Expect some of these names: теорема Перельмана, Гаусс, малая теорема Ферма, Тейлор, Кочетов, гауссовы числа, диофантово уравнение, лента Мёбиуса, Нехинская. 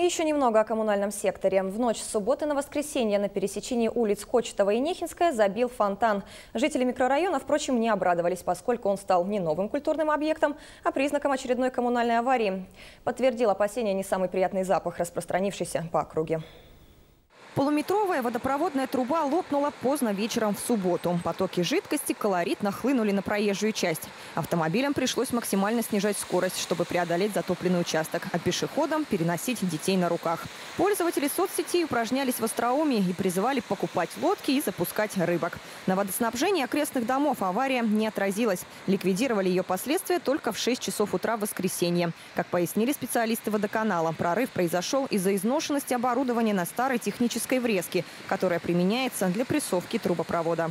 И еще немного о коммунальном секторе. В ночь с субботы на воскресенье на пересечении улиц Кочетова и Нехинская забил фонтан. Жители микрорайона, впрочем, не обрадовались, поскольку он стал не новым культурным объектом, а признаком очередной коммунальной аварии. Подтвердил опасения не самый приятный запах, распространившийся по округе. Полуметровая водопроводная труба лопнула поздно вечером в субботу. Потоки жидкости колоритно хлынули на проезжую часть. Автомобилям пришлось максимально снижать скорость, чтобы преодолеть затопленный участок, а пешеходам переносить детей на руках. Пользователи соцсетей упражнялись в остроумии и призывали покупать лодки и запускать рыбок. На водоснабжении окрестных домов авария не отразилась. Ликвидировали ее последствия только в 6 часов утра в воскресенье. Как пояснили специалисты водоканала, прорыв произошел из-за изношенности оборудования на старой технической врезки, которая применяется для прессовки трубопровода.